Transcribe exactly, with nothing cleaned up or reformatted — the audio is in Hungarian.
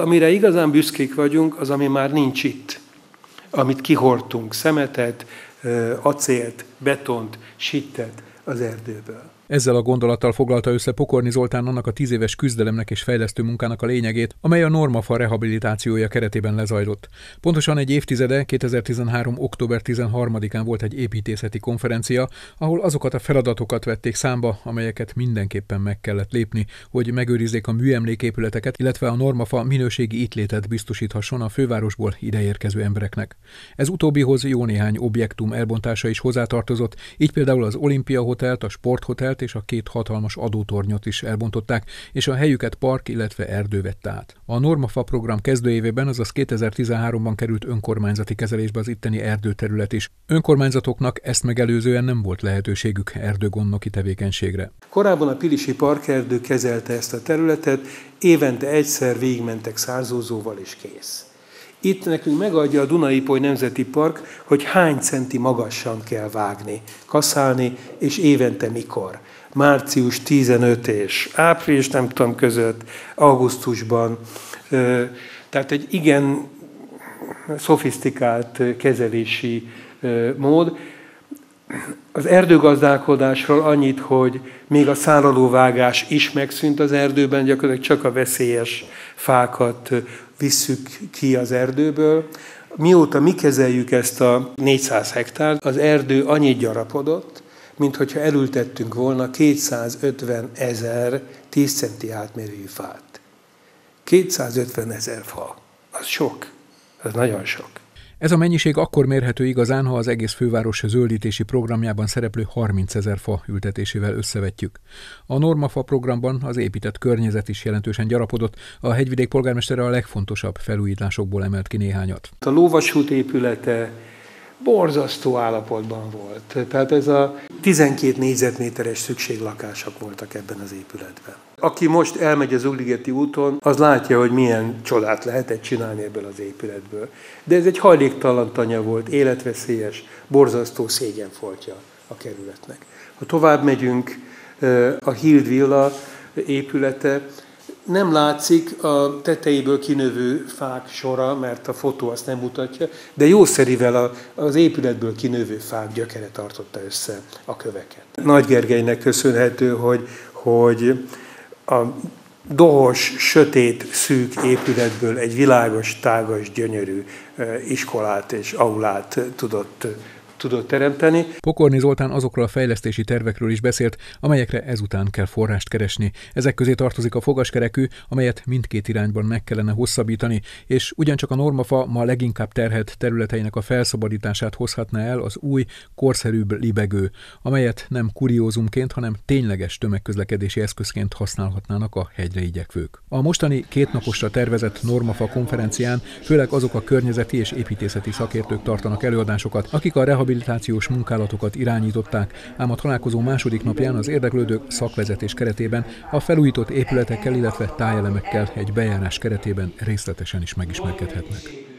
Amire igazán büszkék vagyunk, az, ami már nincs itt. Amit kihordtunk, szemetet, acélt, betont, sittet az erdőből. Ezzel a gondolattal foglalta össze Pokorni Zoltán annak a tíz éves küzdelemnek és fejlesztő munkának a lényegét, amely a Normafa rehabilitációja keretében lezajlott. Pontosan egy évtizede, kétezer-tizenhárom október tizenharmadikán volt egy építészeti konferencia, ahol azokat a feladatokat vették számba, amelyeket mindenképpen meg kellett lépni, hogy megőrizzék a műemléképületeket, illetve a Normafa minőségi ittlétet biztosíthasson a fővárosból ideérkező embereknek. Ez utóbbihoz jó néhány objektum elbontása is hozzátartozott, így például az Olimpia hotelt, a sporthotelt és a két hatalmas adótornyot is elbontották, és a helyüket park, illetve erdő vette át. A Normafa program kezdőévében, azaz kétezer-tizenháromban került önkormányzati kezelésbe az itteni erdőterület is. Önkormányzatoknak ezt megelőzően nem volt lehetőségük erdőgondnoki tevékenységre. Korábban a Pilisi Parkerdő kezelte ezt a területet, évente egyszer végigmentek szárzózóval és kész. Itt nekünk megadja a Dunai-Poly Nemzeti Park, hogy hány centi magasan kell vágni, kaszálni, és évente mikor. március tizenötödike és április, nem tudom, között, augusztusban. Tehát egy igen szofisztikált kezelési mód. Az erdőgazdálkodásról annyit, hogy még a száralóvágás is megszűnt az erdőben, gyakorlatilag csak a veszélyes fákat visszük ki az erdőből. Mióta mi kezeljük ezt a négyszáz hektárt, az erdő annyit gyarapodott, mintha elültettünk volna kétszázötven ezer tíz centi átmérőjű fát. kétszázötven ezer fa. Az sok. Az nagyon sok. Ez a mennyiség akkor mérhető igazán, ha az egész főváros zöldítési programjában szereplő harmincezer fa ültetésével összevetjük. A Normafa programban az épített környezet is jelentősen gyarapodott, a hegyvidék polgármestere a legfontosabb felújításokból emelt ki néhányat. A Lóvasút épülete borzasztó állapotban volt, tehát ez a tizenkét négyzetméteres szükséglakások voltak ebben az épületben. Aki most elmegy a Zugligeti úton, az látja, hogy milyen csodát lehetett csinálni ebből az épületből. De ez egy hajléktalan tanya volt, életveszélyes, borzasztó szégyenfoltja a kerületnek. Ha tovább megyünk, a Hild Villa épülete, nem látszik a tetejéből kinövő fák sora, mert a fotó azt nem mutatja, de jószerivel az épületből kinövő fák gyökere tartotta össze a köveket. Nagy Gergelynek köszönhető, hogy, hogy a dohos, sötét, szűk épületből egy világos, tágas, gyönyörű iskolát és aulát tudott tudott teremteni. Pokorni Zoltán azokról a fejlesztési tervekről is beszélt, amelyekre ezután kell forrást keresni. Ezek közé tartozik a fogaskerekű, amelyet mindkét irányban meg kellene hosszabbítani, és ugyancsak a Normafa ma leginkább terhelt területeinek a felszabadítását hozhatná el az új, korszerűbb libegő, amelyet nem kuriózumként, hanem tényleges tömegközlekedési eszközként használhatnának a hegyre igyekvők. A mostani kétnaposra tervezett Normafa konferencián főleg azok a környezeti és építészeti szakértők tartanak előadásokat, akik a rehabilitációt rehabilitációs munkálatokat irányították, ám a találkozó második napján az érdeklődők szakvezetés keretében a felújított épületekkel, illetve tájelemekkel egy bejárás keretében részletesen is megismerkedhetnek.